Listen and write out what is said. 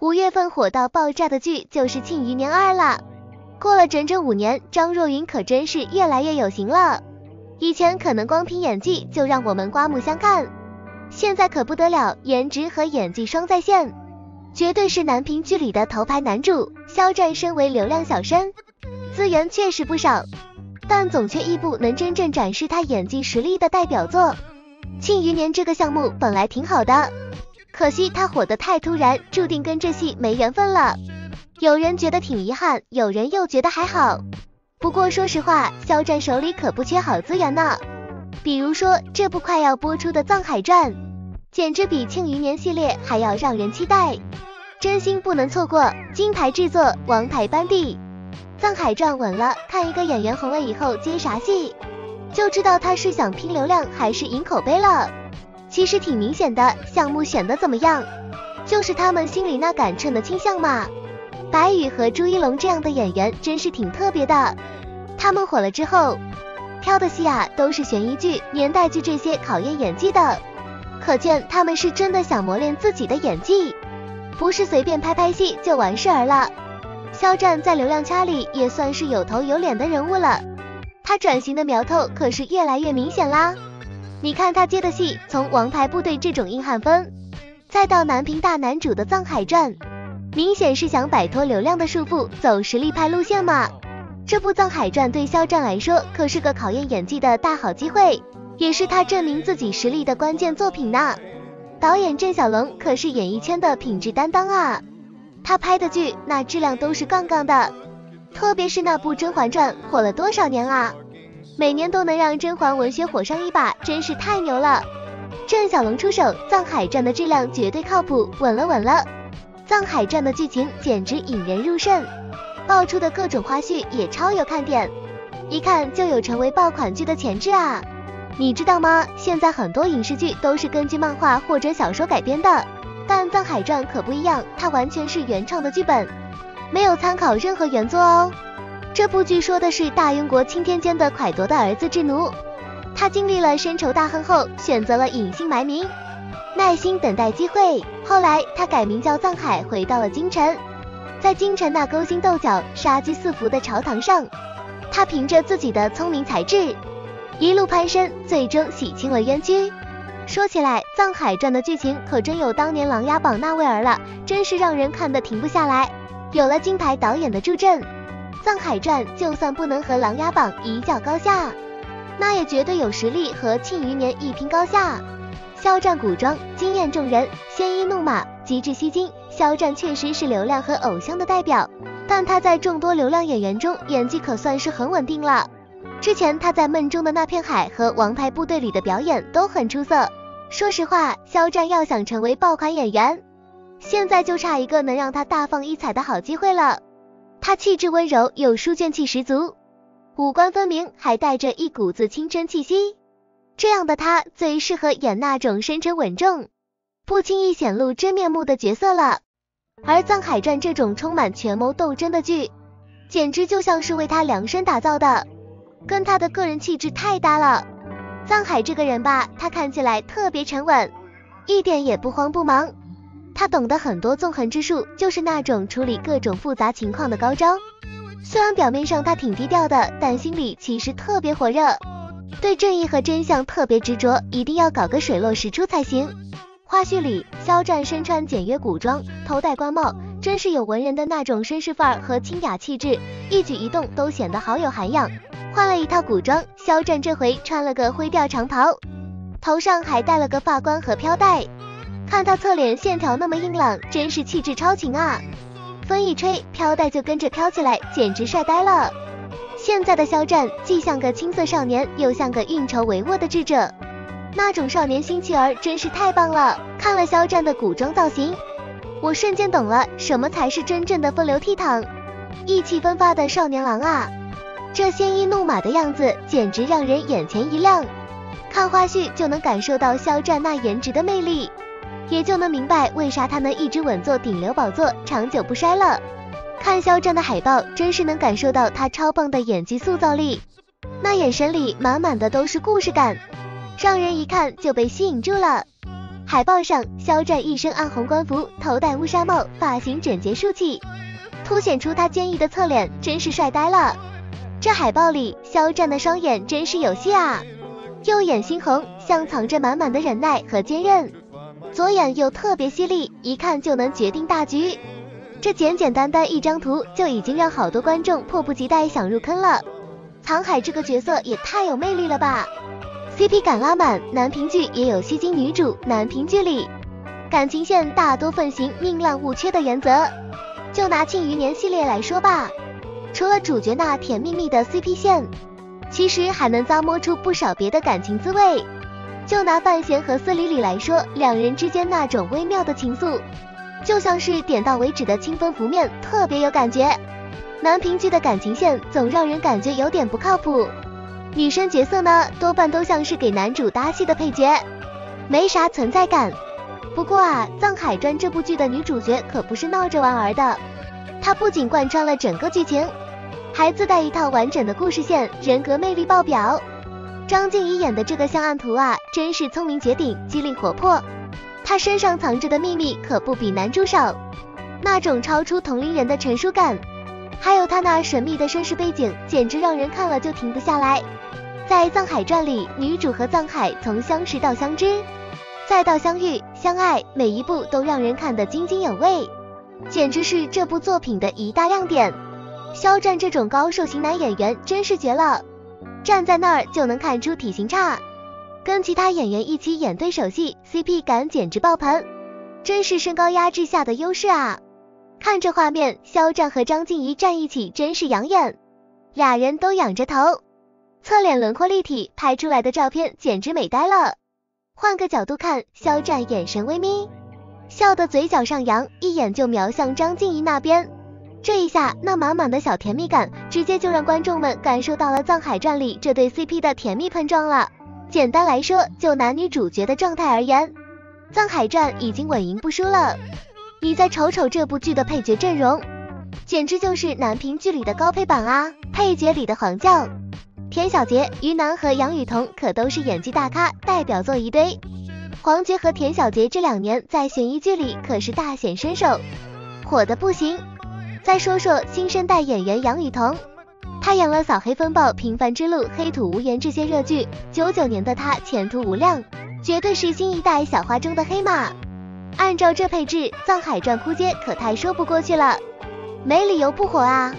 5月份火到爆炸的剧就是《庆余年2》了。过了整整5年，张若昀可真是越来越有型了。以前可能光凭演技就让我们刮目相看，现在可不得了，颜值和演技双在线，绝对是男频剧里的头牌男主。肖战身为流量小生，资源确实不少，但总缺一部能真正展示他演技实力的代表作。庆余年这个项目本来挺好的，可惜他火得太突然，注定跟这戏没缘分了。有人觉得挺遗憾，有人又觉得还好。不过说实话，肖战手里可不缺好资源呢。比如说这部快要播出的《藏海传》，简直比庆余年系列还要让人期待，真心不能错过。金牌制作，王牌班底，《藏海传》稳了。看一个演员红了以后接啥戏，就知道他是想拼流量还是赢口碑了。其实挺明显的，项目选的怎么样，就是他们心里那杆秤的倾向嘛。白宇和朱一龙这样的演员真是挺特别的，他们火了之后挑的戏啊，都是悬疑剧、年代剧这些考验演技的，可见他们是真的想磨练自己的演技，不是随便拍拍戏就完事儿了。肖战在流量圈里也算是有头有脸的人物了，他转型的苗头可是越来越明显啦。你看他接的戏，从王牌部队这种硬汉风，再到男频大男主的《藏海传》，明显是想摆脱流量的束缚，走实力派路线嘛。这部《藏海传》对肖战来说可是个考验演技的大好机会，也是他证明自己实力的关键作品呢。导演郑晓龙可是演艺圈的品质担当啊，他拍的剧那质量都是杠杠的，特别是那部《甄嬛传》火了多少年啊，每年都能让甄嬛文学火上一把，真是太牛了。郑晓龙出手，《藏海传》的质量绝对靠谱，稳了稳了。《藏海传》的剧情简直引人入胜，爆出的各种花絮也超有看点，一看就有成为爆款剧的潜质啊。你知道吗？现在很多影视剧都是根据漫画或者小说改编的，但《藏海传》可不一样，它完全是原创的剧本，没有参考任何原作哦。这部剧说的是大庸国钦天监的蒯铎的儿子智奴，他经历了深仇大恨后，选择了隐姓埋名，耐心等待机会。后来他改名叫藏海，回到了京城。在京城那勾心斗角、杀机四伏的朝堂上，他凭着自己的聪明才智一路攀升，最终洗清了冤屈。说起来，《藏海传》的剧情可真有当年《琅琊榜》那味儿了，真是让人看得停不下来。有了金牌导演的助阵，《藏海传》就算不能和《琅琊榜》一较高下，那也绝对有实力和《庆余年》一拼高下。肖战古装惊艳众人，鲜衣怒马，极致吸睛。肖战确实是流量和偶像的代表，但他在众多流量演员中演技可算是很稳定了。之前他在《梦中的那片海》和《王牌部队》里的表演都很出色。说实话，肖战要想成为爆款演员，现在就差一个能让他大放异彩的好机会了。他气质温柔又书卷气十足，五官分明，还带着一股子青春气息，这样的他最适合演那种深沉稳重、不轻易显露真面目的角色了。而《藏海传》这种充满权谋斗争的剧，简直就像是为他量身打造的，跟他的个人气质太搭了。藏海这个人吧，他看起来特别沉稳，一点也不慌不忙，他懂得很多纵横之术，就是那种处理各种复杂情况的高招。虽然表面上他挺低调的，但心里其实特别火热，对正义和真相特别执着，一定要搞个水落石出才行。花絮里，肖战身穿简约古装，头戴官帽，真是有文人的那种绅士范儿和清雅气质，一举一动都显得好有涵养。换了一套古装，肖战这回穿了个灰调长袍，头上还戴了个发冠和飘带，看他侧脸线条那么硬朗，真是气质超群啊！风一吹，飘带就跟着飘起来，简直帅呆了。现在的肖战既像个青涩少年，又像个运筹帷幄的智者，那种少年心气儿真是太棒了。看了肖战的古装造型，我瞬间懂了什么才是真正的风流倜傥、意气风发的少年郎啊！这鲜衣怒马的样子简直让人眼前一亮，看花絮就能感受到肖战那颜值的魅力，也就能明白为啥他能一直稳坐顶流宝座，长久不衰了。看肖战的海报，真是能感受到他超棒的演技塑造力，那眼神里满满的都是故事感，让人一看就被吸引住了。海报上，肖战一身暗红官服，头戴乌纱帽，发型整洁淑气，凸显出他坚毅的侧脸，真是帅呆了。这海报里，肖战的双眼真是有戏啊，右眼猩红，像藏着满满的忍耐和坚韧，左眼又特别犀利，一看就能决定大局。这简简单单一张图，就已经让好多观众迫不及待想入坑了。藏海这个角色也太有魅力了吧！CP 感拉满，男频剧也有吸金女主。男频剧里，感情线大多奉行宁滥勿缺的原则。就拿《庆余年》系列来说吧，除了主角那甜蜜蜜的 CP 线，其实还能咂摸出不少别的感情滋味。就拿范闲和司礼里来说，两人之间那种微妙的情愫，就像是点到为止的清风拂面，特别有感觉。男频剧的感情线总让人感觉有点不靠谱。女生角色呢，多半都像是给男主搭戏的配角，没啥存在感。不过啊，《藏海传》这部剧的女主角可不是闹着玩儿的，她不仅贯穿了整个剧情，还自带一套完整的故事线，人格魅力爆表。张婧仪演的这个香案图啊，真是聪明绝顶，机灵活泼。她身上藏着的秘密可不比男主少，那种超出同龄人的成熟感，还有她那神秘的身世背景，简直让人看了就停不下来。在《藏海传》里，女主和藏海从相识到相知，再到相遇、相爱，每一步都让人看得津津有味，简直是这部作品的一大亮点。肖战这种高瘦型男演员真是绝了，站在那儿就能看出体型差，跟其他演员一起演对手戏， CP 感简直爆棚，真是身高压制下的优势啊！看这画面，肖战和张婧仪站一起真是养眼，俩人都仰着头。侧脸轮廓立体，拍出来的照片简直美呆了。换个角度看，肖战眼神微眯，笑得嘴角上扬，一眼就瞄向张婧仪那边。这一下，那满满的小甜蜜感，直接就让观众们感受到了《藏海传》里这对 CP 的甜蜜碰撞了。简单来说，就男女主角的状态而言，《藏海传》已经稳赢不输了。你再瞅瞅这部剧的配角阵容，简直就是男频剧里的高配版啊！配角里的黄教、田小杰、于南和杨雨桐可都是演技大咖，代表作一堆。黄觉和田小杰这2年在悬疑剧里可是大显身手，火得不行。再说说新生代演员杨雨桐，她演了《扫黑风暴》《平凡之路》《黑土无言》这些热剧，99年的她前途无量，绝对是新一代小花中的黑马。按照这配置，《藏海传》扑街可太说不过去了，没理由不火啊。